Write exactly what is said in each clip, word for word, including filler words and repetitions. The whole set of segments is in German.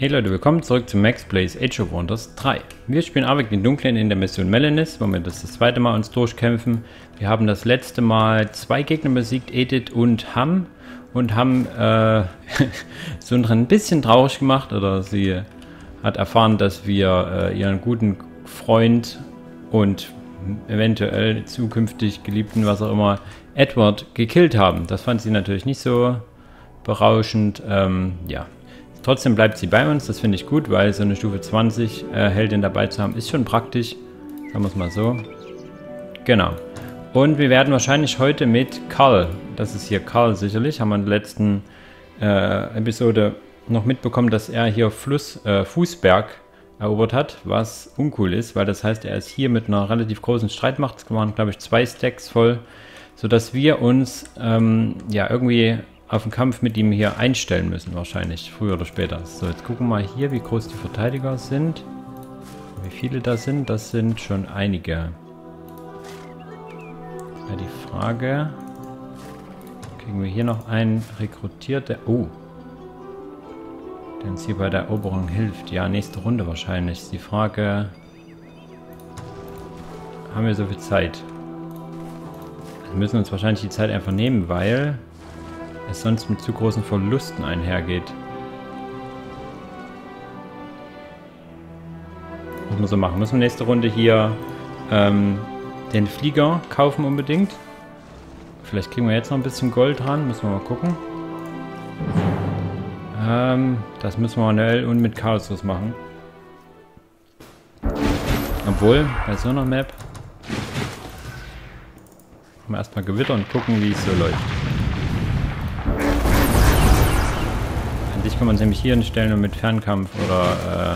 Hey Leute, willkommen zurück zu Max Plays Age of Wonders drei. Wir spielen Arvik den Dunklen in der Mission Melenis, wo wir das, das zweite Mal uns durchkämpfen. Wir haben das letzte Mal zwei Gegner besiegt, Edith und Ham. Und haben äh, Sundren ein bisschen traurig gemacht, oder sie hat erfahren, dass wir äh, ihren guten Freund und eventuell zukünftig Geliebten, was auch immer, Edward gekillt haben. Das fand sie natürlich nicht so berauschend, ähm, ja. Trotzdem bleibt sie bei uns, das finde ich gut, weil so eine Stufe zwanzig äh, Heldin dabei zu haben, ist schon praktisch. Sagen wir es mal so. Genau. Und wir werden wahrscheinlich heute mit Karl, das ist hier Karl sicherlich, haben wir in der letzten äh, Episode noch mitbekommen, dass er hier Fluss, äh, Fußberg erobert hat, was uncool ist, weil das heißt, er ist hier mit einer relativ großen Streitmacht, es waren glaube ich zwei Stacks voll, sodass wir uns ähm, ja irgendwie auf den Kampf mit ihm hier einstellen müssen, wahrscheinlich, früher oder später. So, jetzt gucken wir mal hier, wie groß die Verteidiger sind. Wie viele da sind, das sind schon einige. Ja, die Frage, kriegen wir hier noch einen rekrutiert, der, oh, der uns hier bei der Eroberung hilft. Ja, nächste Runde wahrscheinlich. Ist die Frage, haben wir so viel Zeit? Wir müssen uns wahrscheinlich die Zeit einfach nehmen, weil es sonst mit zu großen Verlusten einhergeht. Muss man so machen. Müssen wir nächste Runde hier ähm, den Flieger kaufen unbedingt. Vielleicht kriegen wir jetzt noch ein bisschen Gold dran. Müssen wir mal gucken. Ähm, das müssen wir manuell und mit Chaos machen. Obwohl, bei so einer Map machen wir erstmal Gewitter und gucken, wie es so läuft. Ich kann man es nämlich hier hinstellen und mit Fernkampf oder äh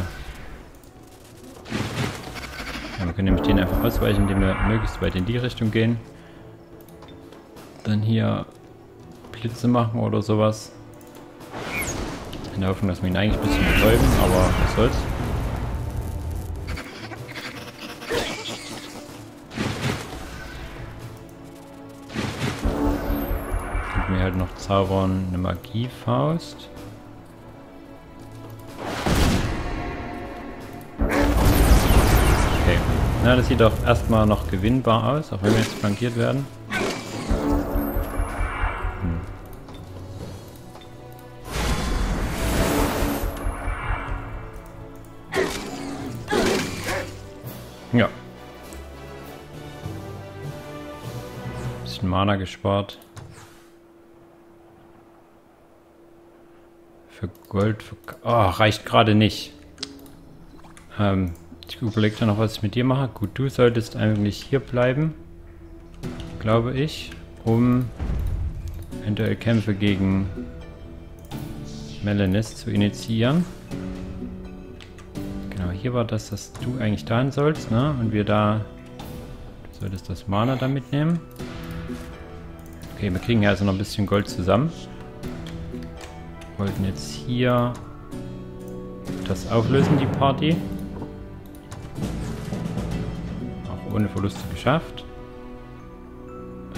ja, wir können nämlich den einfach ausweichen, indem wir möglichst weit in die Richtung gehen. Dann hier Blitze machen oder sowas. In der Hoffnung, dass wir ihn eigentlich ein bisschen betäuben, aber was soll's. Und wir halt noch zaubern eine Magiefaust. Na, das sieht doch erstmal noch gewinnbar aus, auch wenn wir jetzt flankiert werden. Hm. Ja. Bisschen Mana gespart. Für Gold, für... Oh, reicht gerade nicht. Ähm... Ich überlege dann noch, was ich mit dir mache. Gut, du solltest eigentlich hier bleiben, glaube ich, um eventuell Kämpfe gegen Melenis zu initiieren. Genau, hier war das, dass du eigentlich dahin sollst, ne? Und wir da, du solltest das Mana da mitnehmen. Okay, wir kriegen ja also noch ein bisschen Gold zusammen. Wir wollten jetzt hier das auflösen, die Party. Ohne Verluste geschafft.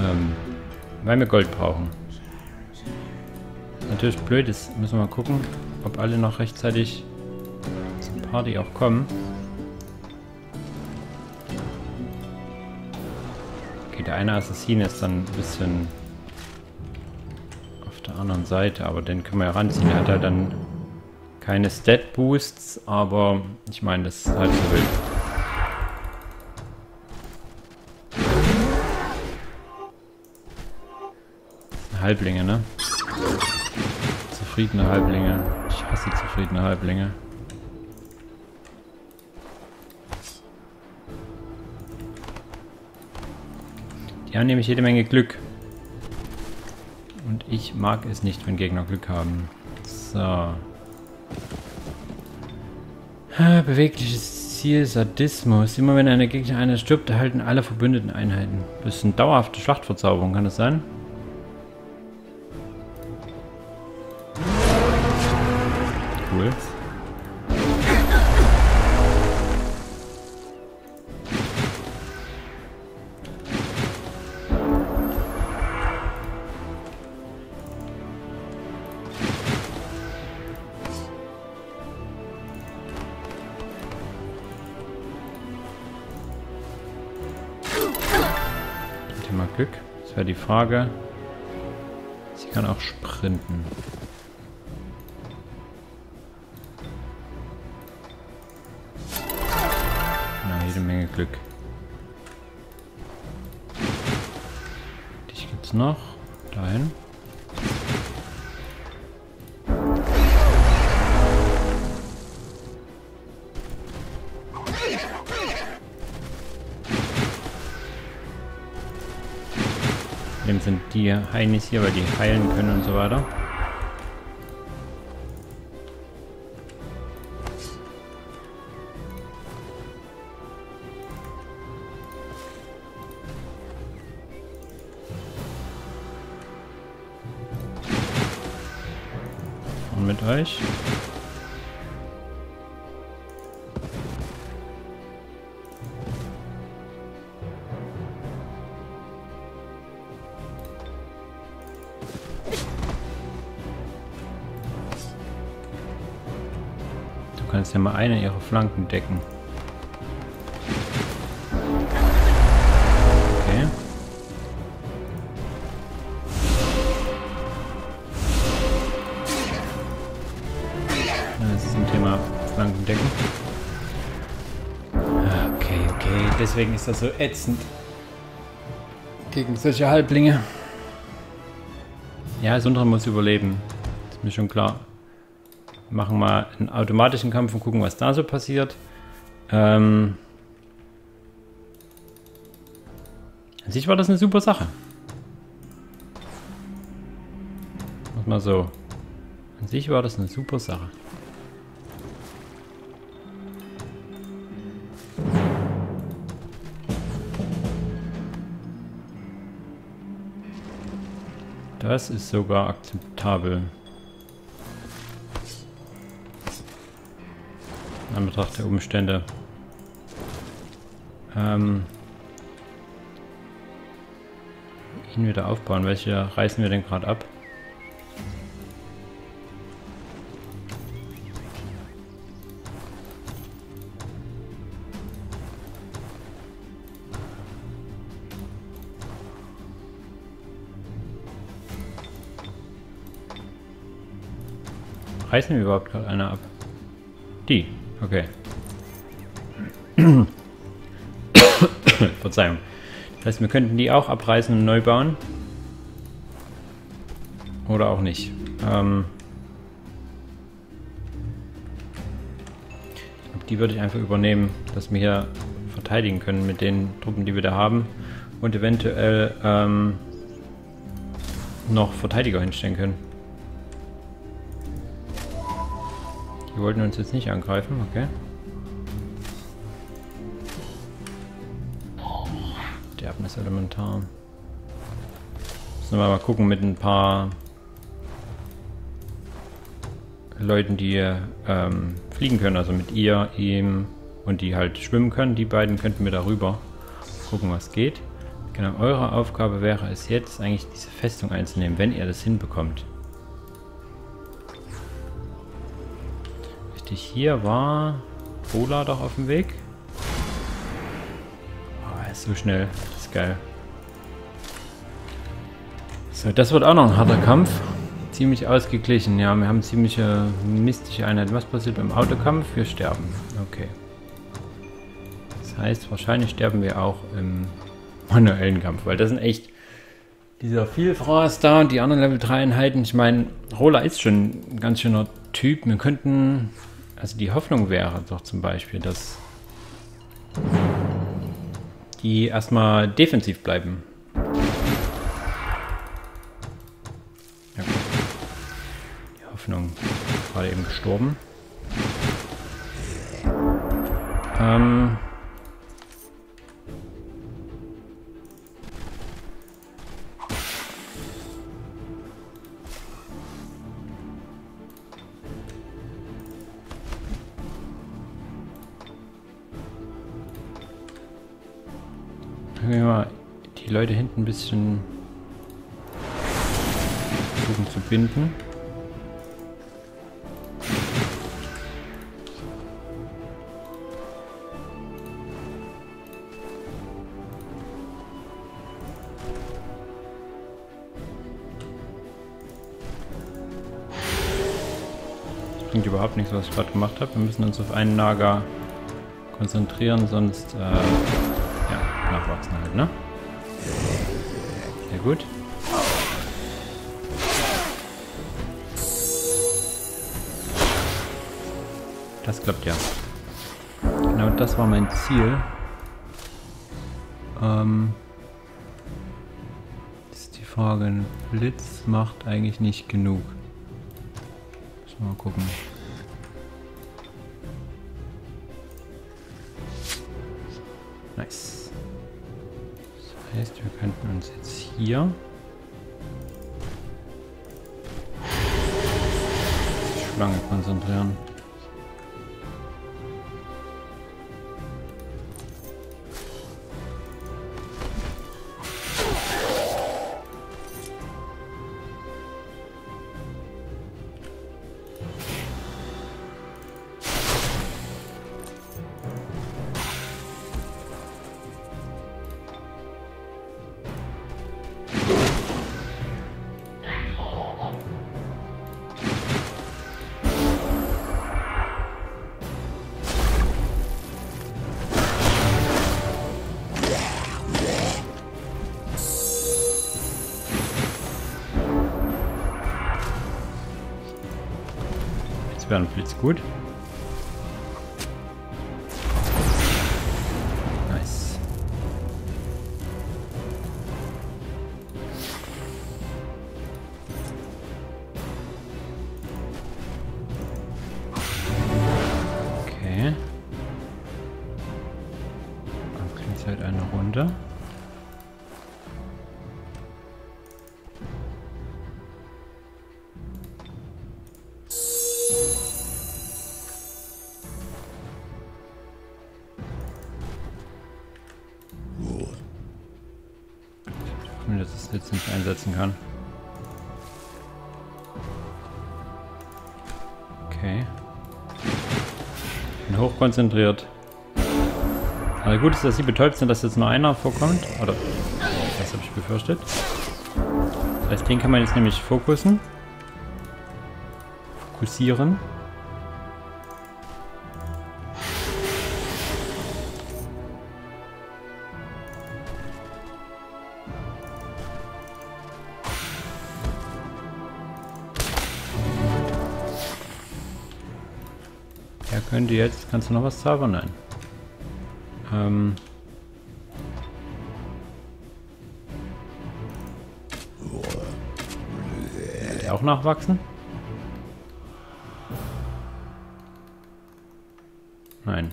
Ähm, weil wir Gold brauchen. Natürlich blöd ist, müssen wir mal gucken, ob alle noch rechtzeitig zur Party auch kommen. Okay, der eine Assassine ist dann ein bisschen auf der anderen Seite, aber den können wir ja ranziehen. Der hat halt dann keine Stat-Boosts, aber ich meine, das ist halt so wild. Halblinge, ne? Zufriedene Halblinge. Ich hasse zufriedene Halblinge. Die haben nämlich jede Menge Glück. Und ich mag es nicht, wenn Gegner Glück haben. So. Bewegliches Ziel, Sadismus. Immer wenn eine Gegnereinheit stirbt, erhalten alle verbündeten Einheiten. Das ist eine dauerhafte Schlachtverzauberung, kann das sein? Cool. Glück. Das wäre die Frage. Sie kann auch sprinten. Na, jede Menge Glück. Dich gibt's noch. Dahin. Dem sind die Heinis hier, weil die heilen können und so weiter. Und mit euch. Kannst ja mal eine ihrer Flanken decken. Okay. Das ist ein Thema Flanken decken. Okay, okay. Deswegen ist das so ätzend. Gegen solche Halblinge. Ja, Sundren muss überleben. Das ist mir schon klar. Machen mal einen automatischen Kampf und gucken, was da so passiert. Ähm, an sich war das eine super Sache. Mach mal so. An sich war das eine super Sache. Das ist sogar akzeptabel. An Betracht der Umstände. Ähm, ihn wieder aufbauen. Welche reißen wir denn gerade ab? Reißen wir überhaupt gerade eine ab? Die. Okay. Verzeihung. Das heißt, wir könnten die auch abreißen und neu bauen. Oder auch nicht. Ähm die würde ich einfach übernehmen, dass wir hier verteidigen können mit den Truppen, die wir da haben. Und eventuell ähm, noch Verteidiger hinstellen können. Die wollten uns jetzt nicht angreifen, okay. Sterben ist elementar. Müssen wir mal gucken mit ein paar Leuten, die ähm, fliegen können. Also mit ihr, ihm und die halt schwimmen können. Die beiden könnten wir darüber gucken, was geht. Genau, eure Aufgabe wäre es jetzt eigentlich diese Festung einzunehmen, wenn ihr das hinbekommt. Hier war Rowlar doch auf dem Weg. Oh, er ist so schnell. Das ist geil. So, das wird auch noch ein harter Kampf. Ziemlich ausgeglichen. Ja, wir haben ziemliche mystische Einheit. Was passiert beim Autokampf? Wir sterben. Okay. Das heißt, wahrscheinlich sterben wir auch im manuellen Kampf, weil das sind echt dieser Vielfraß da und die anderen Level drei Einheiten. Ich meine, Rowlar ist schon ein ganz schöner Typ. Wir könnten... Also die Hoffnung wäre doch zum Beispiel, dass die erstmal defensiv bleiben. Ja. Die Hoffnung ist gerade eben gestorben. Ähm Können wir mal die Leute hinten ein bisschen versuchen zu binden. bringt überhaupt nichts, was ich gerade gemacht habe. Wir müssen uns auf einen Nager konzentrieren, sonst äh, ja, nachwachsen halt, ne? Sehr gut. Das klappt ja. Genau, das war mein Ziel. Ähm, ist die Frage, ein Blitz macht eigentlich nicht genug. Müssen wir mal gucken. Nice. Das heißt, wir könnten uns jetzt hier auf die Schlange konzentrieren. Dann fließt's gut. Nice. Okay. Dann kriegt's halt eine Runde. Nicht einsetzen kann. Okay. Bin hochkonzentriert. Aber gut ist, dass sie betäubt sind, dass jetzt nur einer vorkommt. Oder das habe ich befürchtet. Das heißt, den kann man jetzt nämlich fokussen. Fokussieren. Könnte jetzt, kannst du noch was zaubern? Nein. Ähm. Kann der auch nachwachsen? Nein.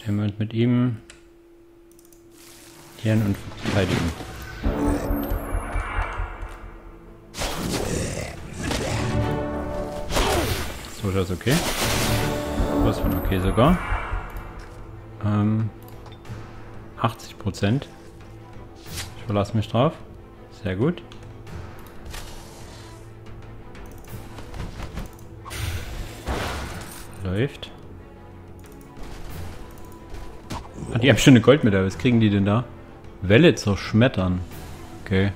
Stellen wir uns mit ihm hier hin und verteidigen. So, das ist okay. Was von okay sogar. Ähm, achtzig Prozent. Ich verlasse mich drauf. Sehr gut. Läuft. Ah, die haben schon eine Goldmedaille. Was kriegen die denn da? Welle zerschmettern. Okay.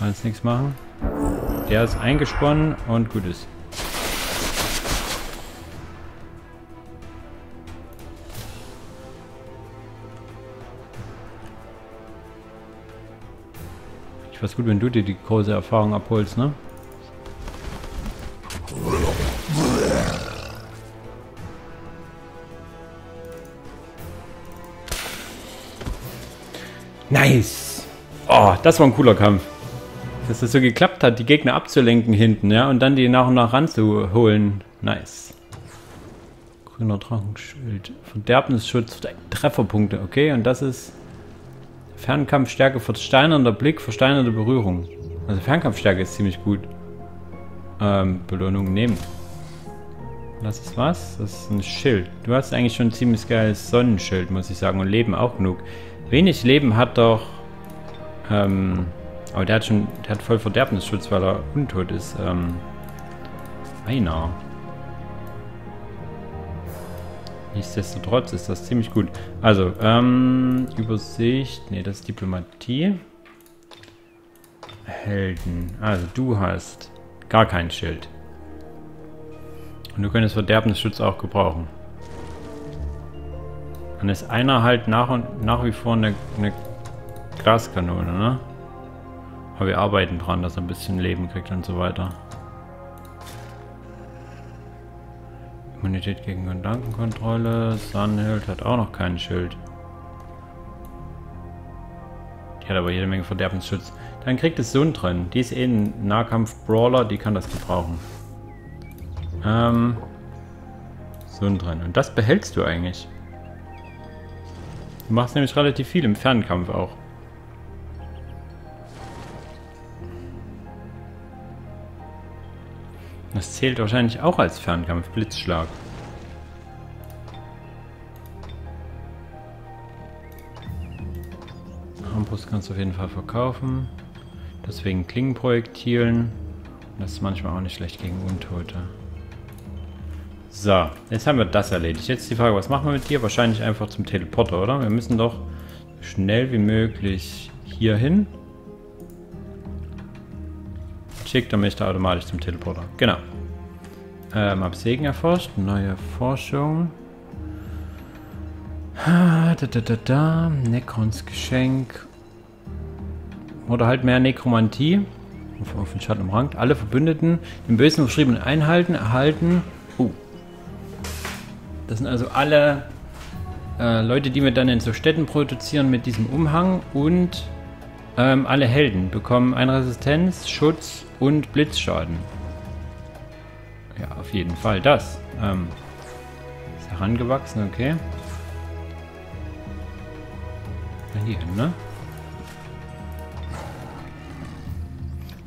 Kann jetzt nichts machen. Der ist eingesponnen und gut ist. Ich weiß gut, wenn du dir die große Erfahrung abholst, ne? Nice! Oh, das war ein cooler Kampf. Dass das so geklappt hat, die Gegner abzulenken hinten, ja? Und dann die nach und nach ranzuholen. Nice. Grüner Drachenschild. Verderbnisschutz, Trefferpunkte, okay? Und das ist... Fernkampfstärke, versteinernder Blick, versteinernde Berührung. Also Fernkampfstärke ist ziemlich gut. Ähm, Belohnung nehmen. Das ist was? Das ist ein Schild. Du hast eigentlich schon ein ziemlich geiles Sonnenschild, muss ich sagen. Und Leben auch genug. Wenig Leben hat doch... Ähm... Aber der hat schon... Der hat voll Verderbnisschutz, weil er untot ist. Ähm... Einer. Nichtsdestotrotz ist das ziemlich gut. Also, ähm, Übersicht. Ne, das ist Diplomatie. Helden. Also, du hast gar kein Schild. Und wir können das Verderbnisschutz auch gebrauchen. Dann ist einer halt nach und nach wie vor eine, eine Glaskanone, ne? Aber wir arbeiten dran, dass er ein bisschen Leben kriegt und so weiter. Immunität gegen Gedankenkontrolle. Sunhild hat auch noch keinen Schild. Die hat aber jede Menge Verderbnisschutz. Dann kriegt es Sundren. Die ist eh ein Nahkampf-Brawler, die kann das gebrauchen. Ähm. Sundren. Und das behältst du eigentlich. Du machst nämlich relativ viel im Fernkampf auch. Das zählt wahrscheinlich auch als Fernkampf, Blitzschlag. Armbrust kannst du auf jeden Fall verkaufen. Deswegen Klingenprojektilen. Das ist manchmal auch nicht schlecht gegen Untote. So, jetzt haben wir das erledigt. Jetzt die Frage, was machen wir mit dir? Wahrscheinlich einfach zum Teleporter, oder? Wir müssen doch so schnell wie möglich hier hin. Schickt er mich da automatisch zum Teleporter. Genau. Ähm, hab Segen erforscht. Neue Forschung. Da, da, da, da. Necrons Geschenk. Oder halt mehr Nekromantie. Auf den Schatten umrankt. Alle Verbündeten, den Bösen beschriebenen Einheiten, erhalten. Uh. Das sind also alle äh, Leute, die wir dann in so Städten produzieren mit diesem Umhang. Und ähm, alle Helden bekommen eine Resistenz, Schutz und Blitzschaden. Ja, auf jeden Fall das. Ähm, ist herangewachsen, okay. Hier hin, ne?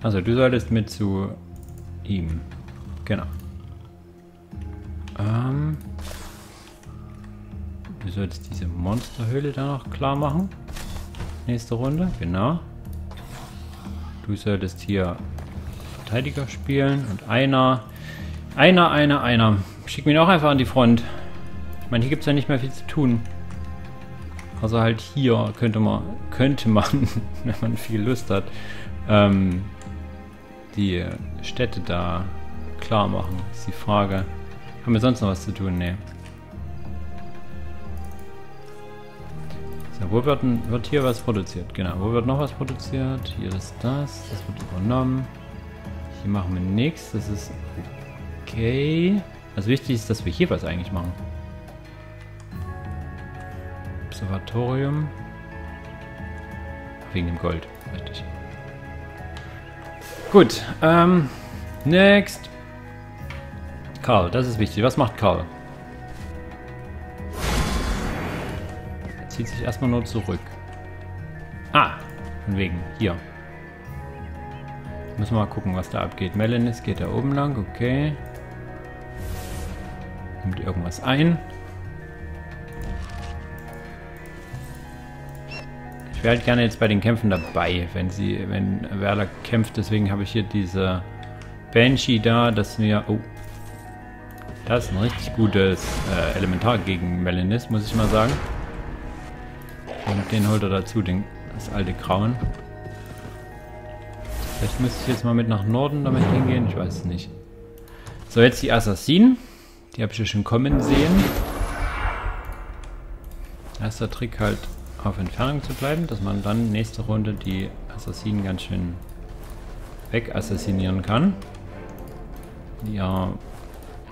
Also, du solltest mit zu ihm. Genau. Ähm, du solltest diese Monsterhöhle da noch klar machen. Nächste Runde, genau. Du solltest hier Verteidiger spielen und einer, einer, einer, einer. Schick mich auch einfach an die Front. Ich meine, hier gibt es ja nicht mehr viel zu tun. Also halt hier könnte man, könnte man, wenn man viel Lust hat, ähm, die Städte da klar machen. Ist die Frage. Haben wir sonst noch was zu tun? Nee. So, wo wird, wird hier was produziert? Genau, wo wird noch was produziert? Hier ist das, das wird übernommen. Hier machen wir nichts, das ist okay. Also wichtig ist, dass wir hier was eigentlich machen. Observatorium. Wegen dem Gold. Richtig. Gut. Ähm, next. Karl, das ist wichtig. Was macht Karl? Er zieht sich erstmal nur zurück. Ah, von wegen. Hier. Müssen wir mal gucken, was da abgeht. Melenis geht da oben lang. Okay. Nimmt irgendwas ein. Ich wäre halt gerne jetzt bei den Kämpfen dabei, wenn sie, wenn Werlack kämpft. Deswegen habe ich hier diese Banshee da, dass wir... Oh, das ist ein richtig gutes äh, Elementar gegen Melenis, muss ich mal sagen. Und den holt er dazu, den, das alte Grauen. Vielleicht müsste ich jetzt mal mit nach Norden damit hingehen, ich weiß es nicht. So, jetzt die Assassinen. Die habe ich ja schon kommen sehen. Erster Trick halt... auf Entfernung zu bleiben, dass man dann nächste Runde die Assassinen ganz schön wegassassinieren kann. Ja,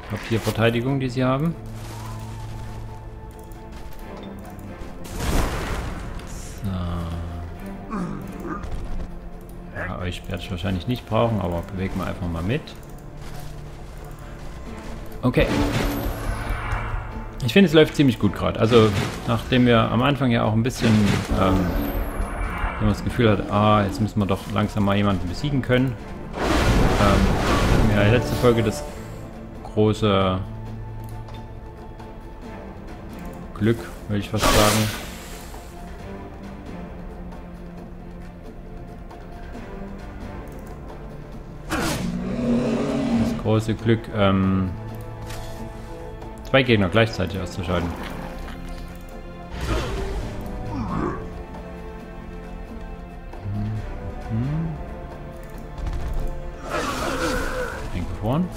Papierverteidigung, die sie haben. So. Ja, euch werde ich wahrscheinlich nicht brauchen, aber bewegen wir einfach mal mit. Okay. Ich finde, es läuft ziemlich gut gerade. Also, nachdem wir am Anfang ja auch ein bisschen ähm, wenn man das Gefühl hat, ah, jetzt müssen wir doch langsam mal jemanden besiegen können. Ähm, ja, in der letzten Folge das große Glück, würde ich fast sagen. Das große Glück, ähm... zwei Gegner gleichzeitig auszuschalten. Eingefroren.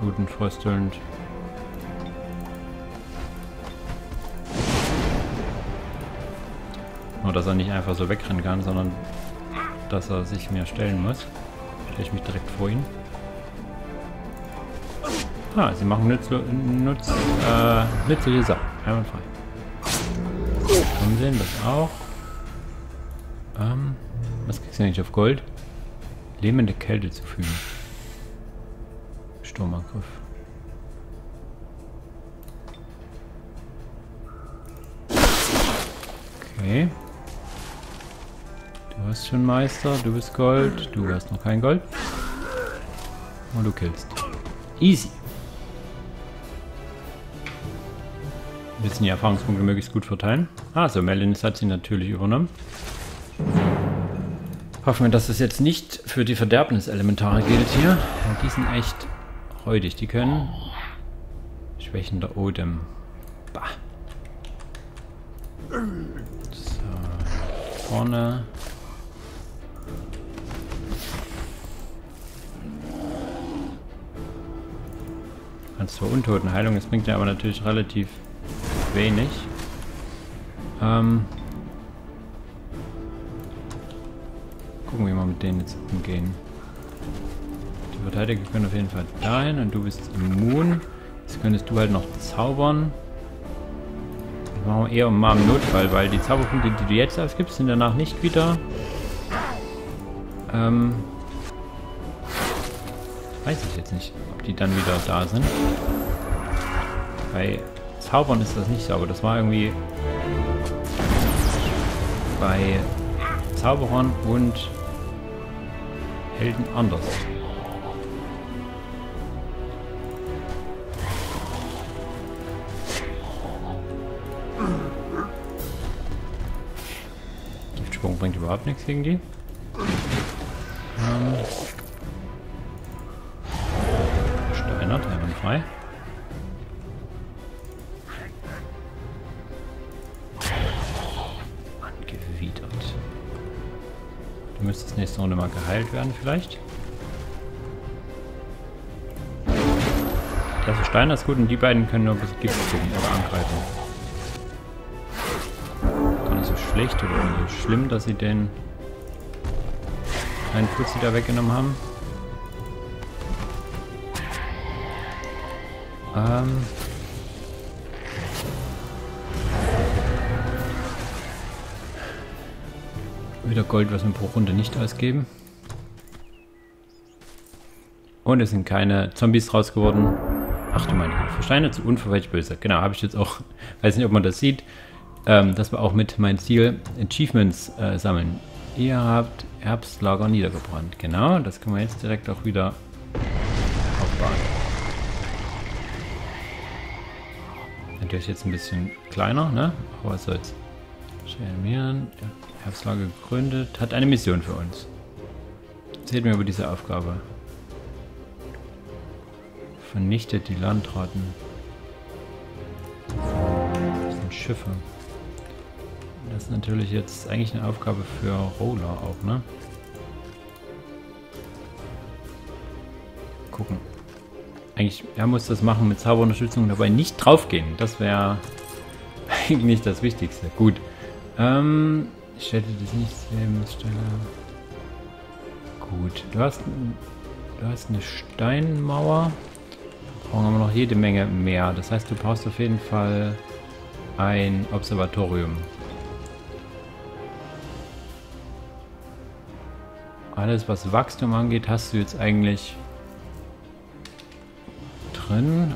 Blutenfröstelnd. Nur, dass er nicht einfach so wegrennen kann, sondern dass er sich mir stellen muss. Stelle ich mich direkt vor ihn. Ah, sie machen nützliche nütz, äh, nützliche Sachen. Einwandfrei. Kommen sehen, das auch. Ähm, was kriegst du denn nicht auf Gold? Lähmende Kälte zufügen. Sturmangriff. Okay. Du hast schon Meister, du bist Gold, du hast noch kein Gold. Und du killst. Easy. Wir müssen die Erfahrungspunkte möglichst gut verteilen. Ah, so, Melenis hat sie natürlich übernommen. Hoffen wir, dass es jetzt nicht für die Verderbniselementare gilt hier. Die sind echt räudig. Die können schwächender Odem. Bah. So, vorne. Kannst zur Untotenheilung, das bringt ja aber natürlich relativ wenig. Ähm. Gucken wir mal mit denen jetzt umgehen. Die Verteidiger können auf jeden Fall dahin und du bist immun. Jetzt könntest du halt noch zaubern. Das machen wir eher mal im Notfall, weil die Zauberpunkte, die du jetzt ausgibst, sind danach nicht wieder. Ähm. Weiß ich jetzt nicht, ob die dann wieder da sind. Bei Zaubern ist das nicht so, aber das war irgendwie bei Zauberern und Helden anders. Giftsprung bringt überhaupt nichts gegen die. Ähm Steinert, einwandfrei. Angewidert. Du müsstest nächste Runde mal geheilt werden, vielleicht. Das ist Steiner, ist gut und die beiden können nur ein bisschen Gift gucken, aber angreifen. Gar nicht so schlecht oder so schlimm, dass sie den einen Putzi da weggenommen haben. Ähm. Wieder Gold, was wir pro Runde nicht ausgeben. Und es sind keine Zombies draus geworden. Ach du meine Güte, Steine zu unverweilt böse. Genau, habe ich jetzt auch, weiß nicht, ob man das sieht. Ähm, das war auch mit meinem Ziel, Achievements äh, sammeln. Ihr habt Herbstlager niedergebrannt. Genau, das können wir jetzt direkt auch wieder aufbauen. Der ist jetzt ein bisschen kleiner, ne? Aber was soll's. Schelmieren, Herbstlage gegründet, hat eine Mission für uns. Erzählt mir über diese Aufgabe. Vernichtet die Landratten. Das sind Schiffe. Das ist natürlich jetzt eigentlich eine Aufgabe für Rowlar auch, ne? Gucken. Eigentlich, er muss das machen mit Zauberunterstützung, dabei nicht draufgehen. Das wäre eigentlich das Wichtigste. Gut. Ähm, ich hätte das nicht sehen müssen. Gut. Du hast, du hast eine Steinmauer. Da brauchen wir noch jede Menge mehr. Das heißt, du brauchst auf jeden Fall ein Observatorium. Alles, was Wachstum angeht, hast du jetzt eigentlich...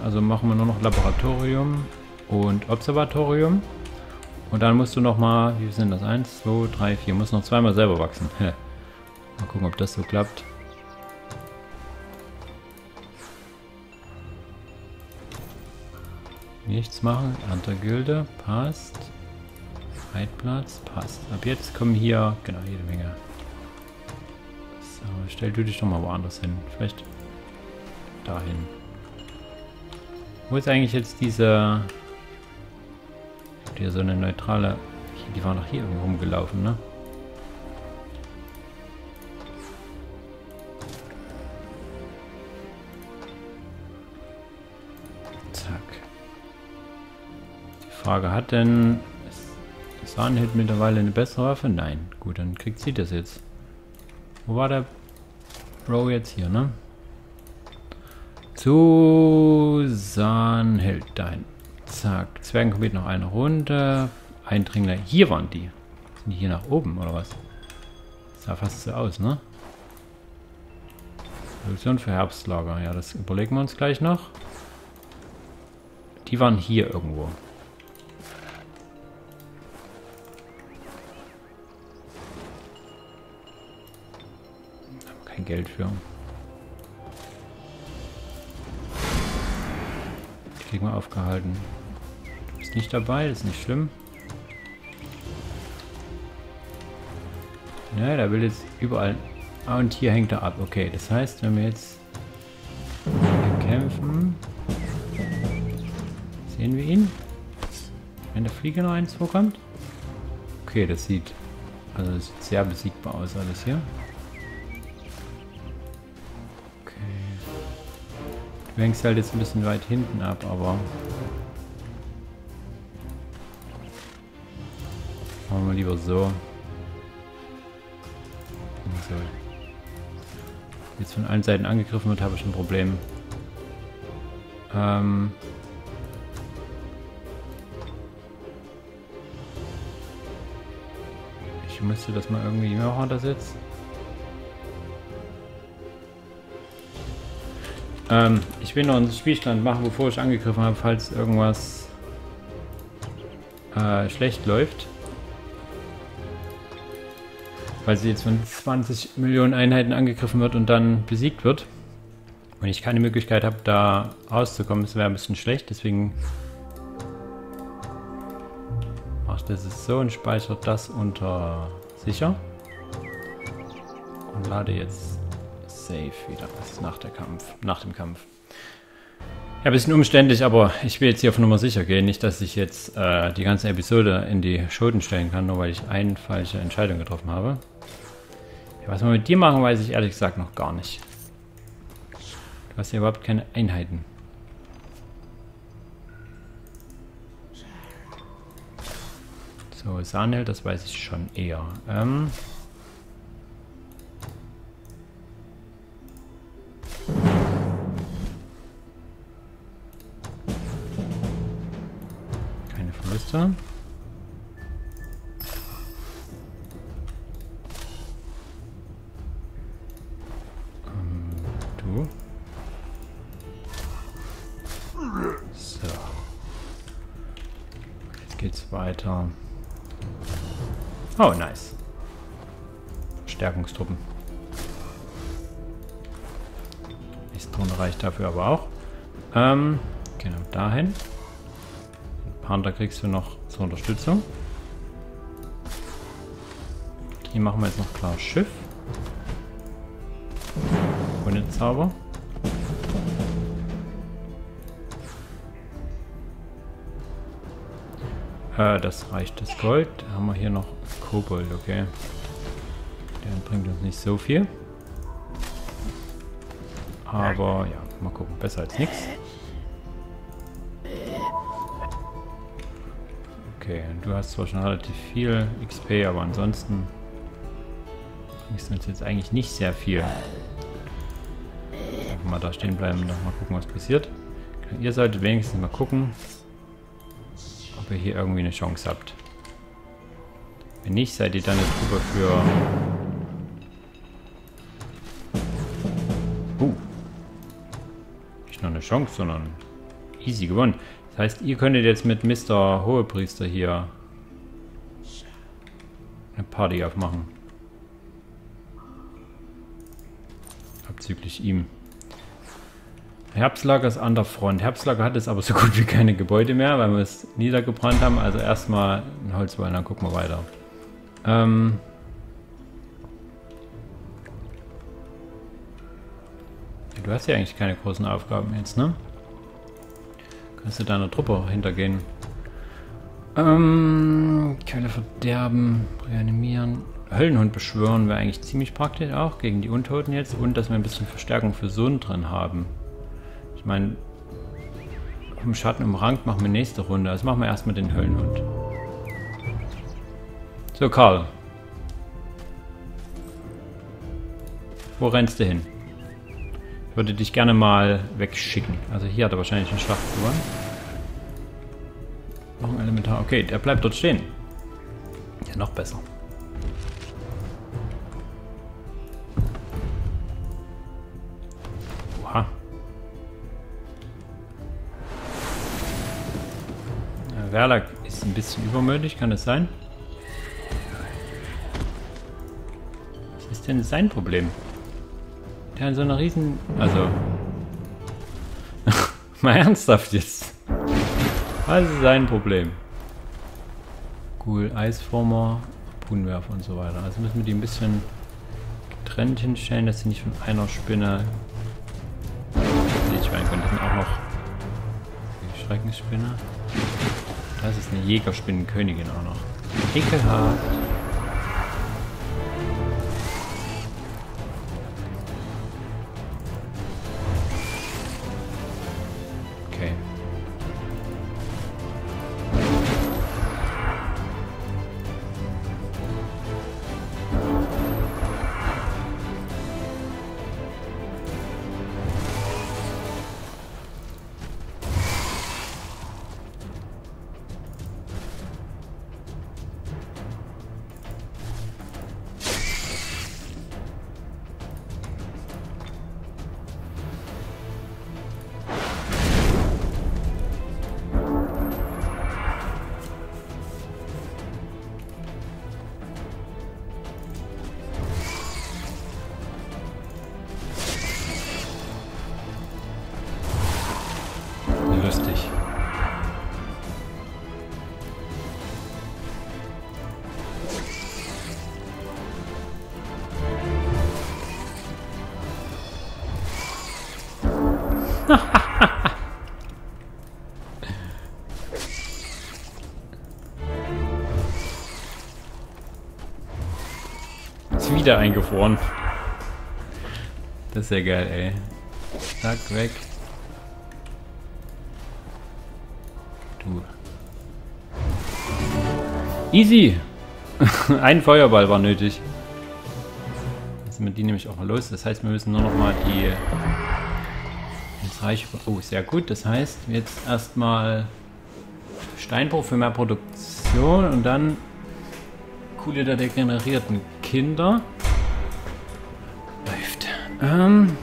Also machen wir nur noch Laboratorium und Observatorium. Und dann musst du nochmal, wie sind das? eins, zwei, drei, vier. Musst noch zweimal selber wachsen. Mal gucken, ob das so klappt. Nichts machen. Erntergilde. Passt. Reitplatz. Passt. Ab jetzt kommen hier, genau, jede Menge. So, stell du dich doch mal woanders hin. Vielleicht dahin. Wo ist eigentlich jetzt diese... Hier so eine neutrale... Die waren doch hier irgendwo rumgelaufen, ne? Frage, hat denn Sunhild mittlerweile eine bessere Waffe? Nein. Gut, dann kriegt sie das jetzt. Wo war der Bro jetzt hier, ne? Zu Sunhild dahin. Zack. Zwergenkomet noch eine Runde. Eindringler. Hier waren die. Sind die hier nach oben oder was? Das sah fast so aus, ne? Solution für Herbstlager. Ja, das überlegen wir uns gleich noch. Die waren hier irgendwo. Ich habe kein Geld für. Die kriegen wir aufgehalten. Du bist nicht dabei, das ist nicht schlimm. Ja, da will jetzt überall... Ah, und hier hängt er ab. Okay, das heißt, wenn wir jetzt kämpfen... Sehen wir ihn? Wenn der Flieger noch eins vorkommt? Okay, das sieht... Also das sieht sehr besiegbar aus alles hier. Okay. Du hängst halt jetzt ein bisschen weit hinten ab, aber... Machen wir lieber so. So. Jetzt von allen Seiten angegriffen wird, habe ich ein Problem. Ähm... Ich müsste das mal irgendwie machen, das jetzt. Ähm, ich will noch einen Spielstand machen, bevor ich angegriffen habe, falls irgendwas äh, schlecht läuft. Weil sie jetzt von zwanzig Millionen Einheiten angegriffen wird und dann besiegt wird. Und ich keine Möglichkeit habe, da rauszukommen, das wäre ein bisschen schlecht, deswegen mache ich das jetzt so und speichere das unter sicher. Und lade jetzt Save wieder. Das ist nach der Kampf, nach dem Kampf. Ja, ein bisschen umständlich, aber ich will jetzt hier auf Nummer sicher gehen. Nicht, dass ich jetzt äh, die ganze Episode in die Schoten stellen kann, nur weil ich eine falsche Entscheidung getroffen habe. Ja, was wir mit dir machen, weiß ich ehrlich gesagt noch gar nicht. Du hast ja überhaupt keine Einheiten. So, Sunhild, das weiß ich schon eher. Ähm... Verluste. Ähm, du. So. Jetzt geht's weiter. Oh, nice. Verstärkungstruppen. Nächste Runde reicht dafür aber auch. Ähm, genau, dahin. Da kriegst du noch zur Unterstützung. Hier machen wir jetzt noch klar Schiff. Ohne Zauber. Äh, das reicht das Gold. Da haben wir hier noch Kobold, okay. Der bringt uns nicht so viel. Aber ja, mal gucken. Besser als nichts. Okay, du hast zwar schon relativ viel X P, aber ansonsten ist uns jetzt eigentlich nicht sehr viel. Einfach mal da stehen bleiben und mal gucken, was passiert. Ihr solltet wenigstens mal gucken, ob ihr hier irgendwie eine Chance habt. Wenn nicht, seid ihr dann eine Truppe für... Uh. Nicht nur eine Chance, sondern easy gewonnen. Das heißt, ihr könntet jetzt mit Mister Hohepriester hier eine Party aufmachen. Abzüglich ihm. Herbstlager ist an der Front. Herbstlager hat jetzt aber so gut wie keine Gebäude mehr, weil wir es niedergebrannt haben. Also erstmal ein Holzbein, dann gucken wir weiter. Ähm... Du hast ja eigentlich keine großen Aufgaben jetzt, ne? Kannst du deiner Truppe hintergehen? Ähm, Quelle verderben, reanimieren. Höllenhund beschwören wäre eigentlich ziemlich praktisch auch gegen die Untoten jetzt. Und dass wir ein bisschen Verstärkung für Sundren drin haben. Ich meine, Im Schatten umrankt machen wir nächste Runde. Das machen wir erstmal den Höllenhund. So, Karl. Wo rennst du hin? Ich würde dich gerne mal wegschicken. Also hier hat er wahrscheinlich einen Schlacht gewonnen. Noch ein Elementar. Okay, der bleibt dort stehen. Ja, noch besser. Oha. Ja, Werlack ist ein bisschen übermütig, kann das sein? Was ist denn sein Problem? Der hat so eine riesen... Also... Mal ernsthaft jetzt. Was ist sein Problem? Cool, Eisformer, Punwerfer und so weiter. Also müssen wir die ein bisschen getrennt hinstellen, dass sie nicht von einer Spinne... Ich meine, könnten auch noch... Die Schreckenspinne. Das ist eine Jägerspinnenkönigin auch noch. Ekelhaft. Ist wieder eingefroren. Das ist ja geil, ey. Zack, weg. Du. Easy. Ein Feuerball war nötig. Jetzt sind wir die nämlich auch mal los. Das heißt, wir müssen nur noch mal die... Oh, sehr gut. Das heißt, jetzt erstmal Steinbruch für mehr Produktion und dann Kuhle der degenerierten Kinder. Läuft. Ähm,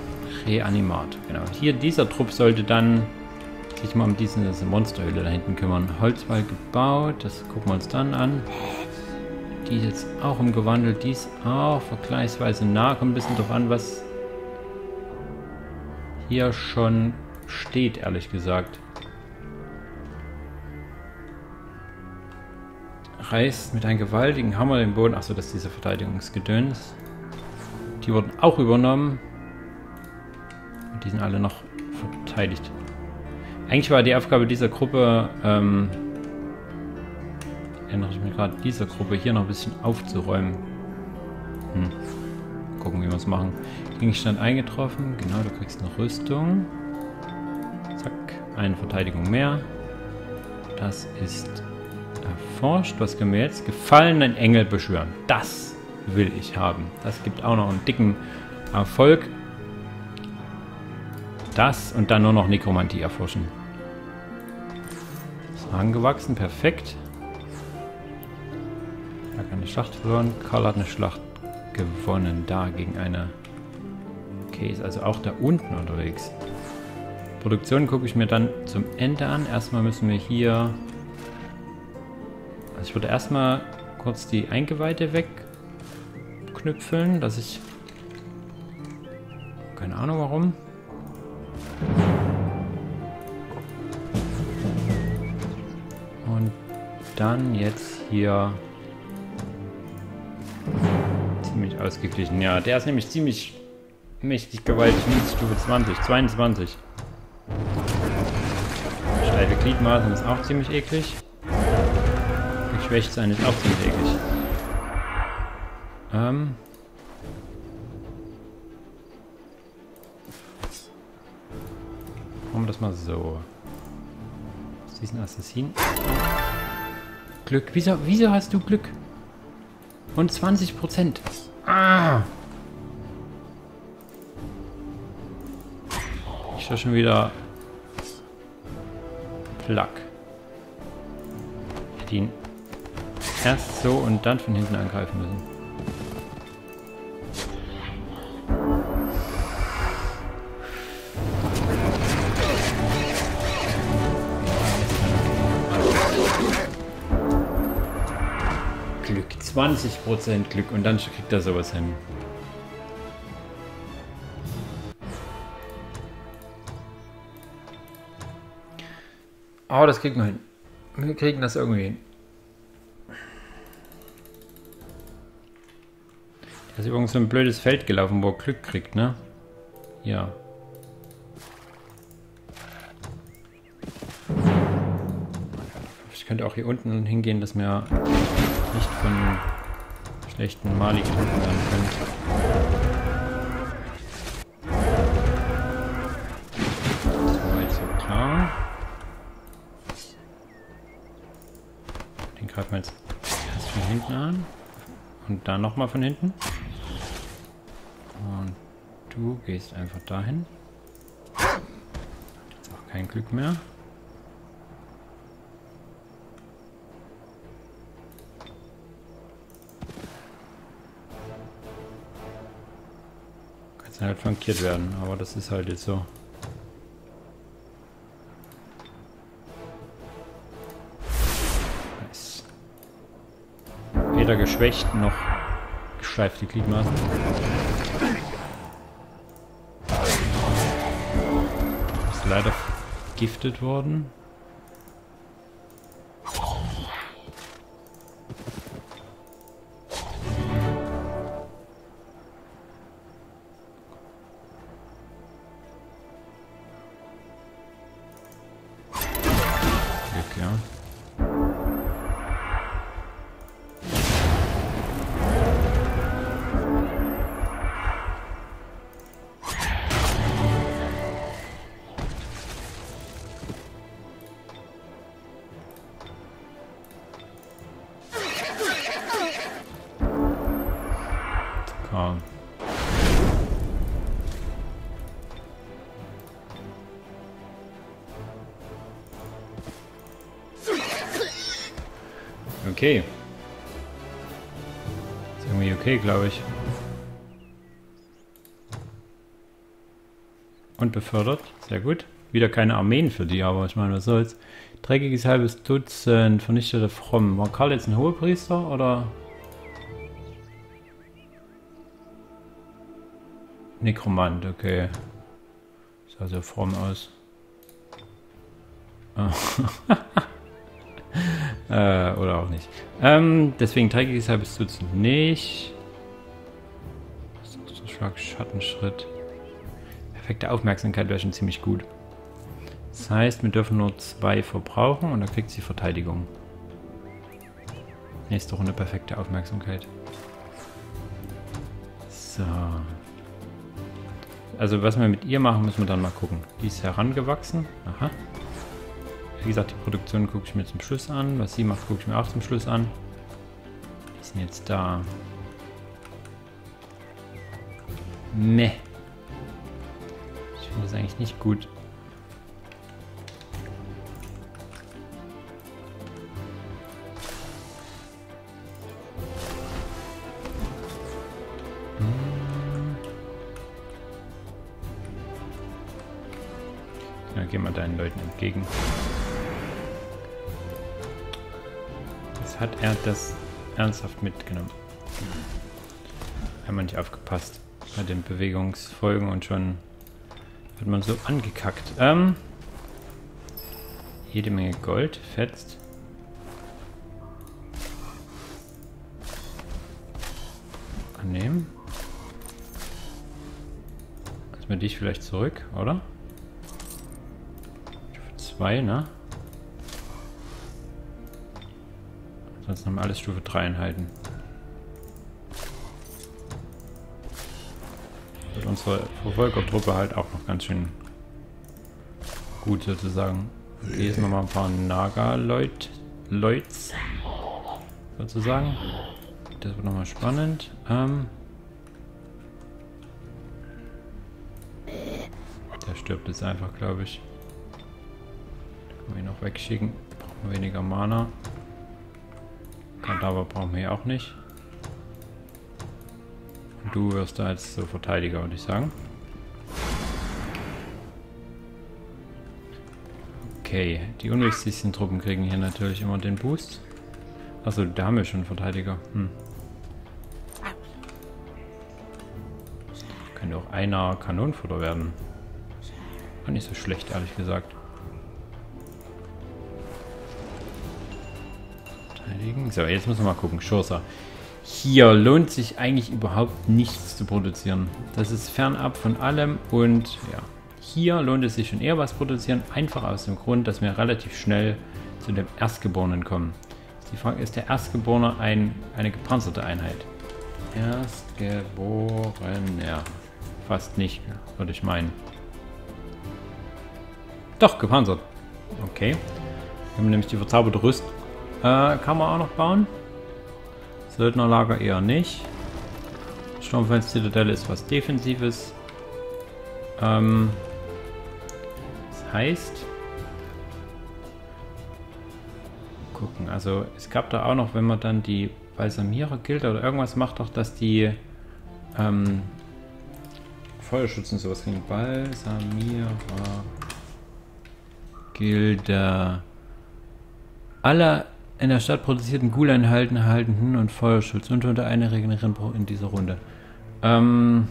Reanimat. Genau. Hier, dieser Trupp sollte dann sich mal um diesen, diese Monsterhöhle da hinten kümmern. Holzwall gebaut. Das gucken wir uns dann an. Die ist jetzt auch umgewandelt. Die ist auch vergleichsweise nah. Kommt ein bisschen drauf an, was hier schon steht, ehrlich gesagt. Reißt mit einem gewaltigen Hammer den Boden. Achso, das ist diese Verteidigungsgedöns. Die wurden auch übernommen. Und die sind alle noch verteidigt. Eigentlich war die Aufgabe dieser Gruppe, ähm, erinnere ich mich gerade, dieser Gruppe hier noch ein bisschen aufzuräumen. Hm. Gucken, wie wir es machen. Gegenstand eingetroffen. Genau, du kriegst eine Rüstung. Zack, eine Verteidigung mehr. Das ist erforscht. Was können wir jetzt? Gefallenen Engel beschwören. Das will ich haben. Das gibt auch noch einen dicken Erfolg. Das und dann nur noch Nekromantie erforschen. Ist angewachsen, perfekt. Da kann eine Schlacht verloren. Karl hat eine Schlacht gewonnen. Da gegen eine... Okay, ist also auch da unten unterwegs. Produktion gucke ich mir dann zum Ende an. Erstmal müssen wir hier... Also ich würde erstmal kurz die Eingeweihte wegknüpfeln, dass ich... Keine Ahnung warum. Und dann jetzt hier... Ziemlich ausgeglichen. Ja, der ist nämlich ziemlich... Mächtig gewaltig, Stufe zwanzig, zweiundzwanzig. Steife Gliedmaßen ist auch ziemlich eklig. Geschwächt sein ist auch ziemlich eklig. Ähm. Machen wir das mal so. Sie ist ein Assassin. Glück. Wieso, wieso hast du Glück? Und zwanzig Prozent. Ah! Ich höre schon wieder... Plack. Ich hätte ihn erst so und dann von hinten angreifen müssen. Glück, zwanzig Prozent Glück und dann kriegt er sowas hin. Oh, das kriegen wir hin. Wir kriegen das irgendwie hin. Das ist übrigens so ein blödes Feld gelaufen, wo er Glück kriegt, ne? Ja. Ich könnte auch hier unten hingehen, dass wir nicht von schlechten Mali getroffen werden können. Das war jetzt so klar. Den greifen wir jetzt erst von hinten an. Und dann nochmal von hinten. Und du gehst einfach dahin. Jetzt auch kein Glück mehr. Kannst halt flankiert werden, aber das ist halt jetzt so. Geschwächt, noch geschleifte Gliedmaßen. Ist leider vergiftet worden. Okay. Ist irgendwie okay, glaube ich. Und befördert. Sehr gut. Wieder keine Armeen für die, aber ich meine, was soll's. Dreckiges halbes Dutzend vernichtete Frommen. War Karl jetzt ein Hohepriester oder? Nekromant, okay. Sah sehr fromm aus. Oh. Äh, oder auch nicht. Ähm, deswegen dreckiges halbes Dutzend nicht. Schlag, Schattenschritt. Perfekte Aufmerksamkeit wäre schon ziemlich gut. Das heißt, wir dürfen nur zwei verbrauchen und dann kriegt sie Verteidigung. Nächste Runde perfekte Aufmerksamkeit. So. Also was wir mit ihr machen, müssen wir dann mal gucken. Die ist herangewachsen. Aha. Wie gesagt, die Produktion gucke ich mir zum Schluss an. Was sie macht, gucke ich mir auch zum Schluss an. Die sind jetzt da. Meh. Ich finde das eigentlich nicht gut. Hm. Ja, geh mal deinen Leuten entgegen. Hat er das ernsthaft mitgenommen? Hat man nicht aufgepasst bei den Bewegungsfolgen und schon wird man so angekackt. Ähm, jede Menge Gold, fetzt. Annehmen. Lass mir dich vielleicht zurück, oder? Stufe zwei, ne? Sonst haben wir alles Stufe drei einhalten. Wird unsere Verfolgertruppe halt auch noch ganz schön gut sozusagen. Hier ist nochmal ein paar Naga-Leut, Leuts, sozusagen. Das wird nochmal spannend. Ähm, der stirbt jetzt einfach, glaube ich. Können wir ihn noch wegschicken. Brauchen wir weniger Mana. Kadaver brauchen wir hier auch nicht. Und du wirst da jetzt so Verteidiger, würde ich sagen. Okay, die unwichtigsten Truppen kriegen hier natürlich immer den Boost. Achso, da haben wir schon Verteidiger. Hm. Könnte auch einer Kanonenfutter werden. War nicht so schlecht, ehrlich gesagt. Verteidigen. So, jetzt müssen wir mal gucken. Schursa. Hier lohnt sich eigentlich überhaupt nichts zu produzieren. Das ist fernab von allem und ja. Hier lohnt es sich schon eher was produzieren, einfach aus dem Grund, dass wir relativ schnell zu dem Erstgeborenen kommen. Die Frage ist, der Erstgeborene ein, eine gepanzerte Einheit? Erstgeborener. Fast nicht, würde ich meinen. Doch, gepanzert. Okay. Wir haben nämlich die verzauberte Rüst. Äh, kann man auch noch bauen. Söldnerlager eher nicht. Sturmfels-Zitadelle ist was Defensives. Ähm... Das heißt, gucken, also es gab da auch noch, wenn man dann die Balsamierer-Gilde oder irgendwas macht, doch, dass die ähm, Feuerschützen sowas kriegen. Balsamierer-Gilde. Alle in der Stadt produzierten Ghoul-Einheiten erhalten und Feuerschutz und unter eine Regnerin in dieser Runde. Ähm...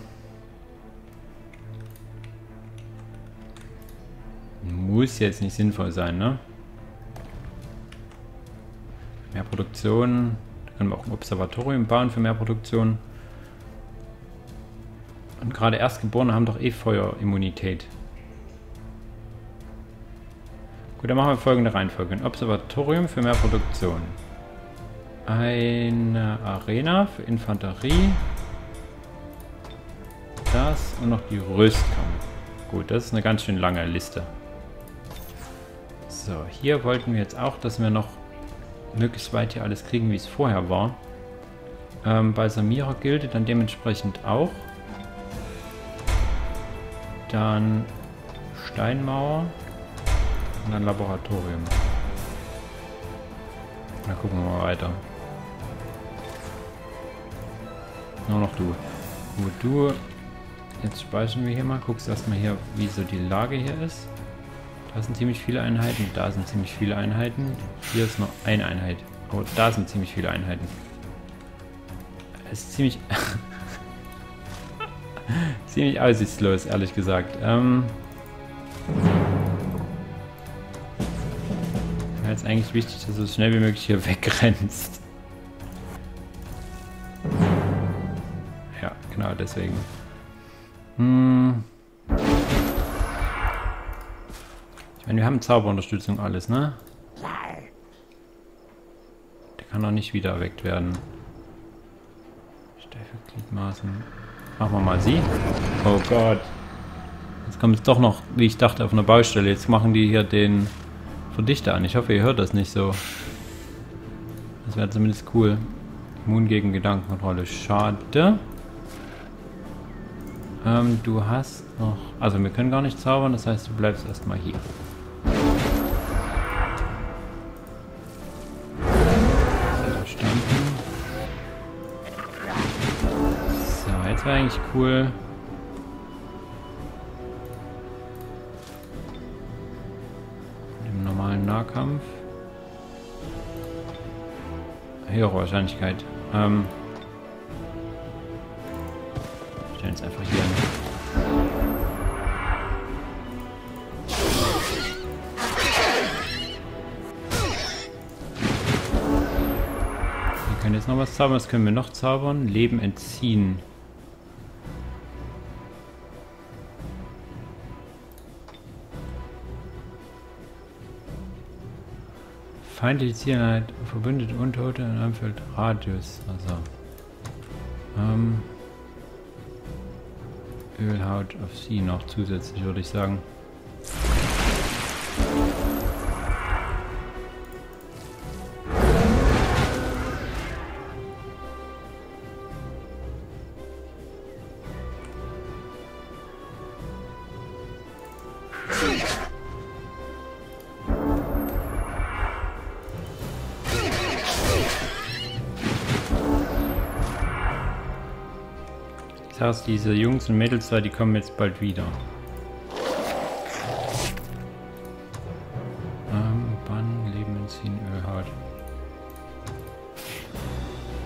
Muss jetzt nicht sinnvoll sein, ne? Mehr Produktion. Da können wir auch ein Observatorium bauen für mehr Produktion. Und gerade Erstgeborene haben doch eh Feuerimmunität. Gut, dann machen wir folgende Reihenfolge. Ein Observatorium für mehr Produktion. Eine Arena für Infanterie. Das und noch die Rüstkammer. Gut, das ist eine ganz schön lange Liste. So, hier wollten wir jetzt auch, dass wir noch möglichst weit hier alles kriegen, wie es vorher war. Ähm, bei Samira-Gilde dann dementsprechend auch. Dann Steinmauer und dann Laboratorium. Dann gucken wir mal weiter. Nur noch du. Nur du. Jetzt speichern wir hier mal. Guckst erstmal hier, wie so die Lage hier ist. Da sind ziemlich viele Einheiten, da sind ziemlich viele Einheiten. Hier ist nur eine Einheit. Aber da sind ziemlich viele Einheiten. Es ist ziemlich... ziemlich aussichtslos, ehrlich gesagt. Ähm Wäre jetzt eigentlich wichtig, dass du so schnell wie möglich hier wegrennst. Ja, genau deswegen. Hm... Wir haben Zauberunterstützung alles, ne? Der kann doch nicht wieder erweckt werden. Steife Gliedmaßen. Machen wir mal sie. Oh Gott. Jetzt kommt es doch noch, wie ich dachte, auf einer Baustelle. Jetzt machen die hier den Verdichter an. Ich hoffe, ihr hört das nicht so. Das wäre zumindest cool. Immun gegen Gedankenkontrolle. Schade. Ähm, du hast noch... Also wir können gar nicht zaubern, das heißt, du bleibst erstmal hier. So, jetzt wäre eigentlich cool. Im normalen Nahkampf. Höhere Wahrscheinlichkeit. Ähm. Ich stelle jetzt einfach hier hin. Jetzt noch was zaubern, was können wir noch zaubern? Leben entziehen. Feindliche Zieleinheit, verbündete Untote in einem Feld Radius. Also. Ähm. Ölhaut auf sie noch zusätzlich, würde ich sagen. Das heißt, diese Jungs und Mädels da, die kommen jetzt bald wieder. Ähm, Bann, Leben entziehen, Ölhaut.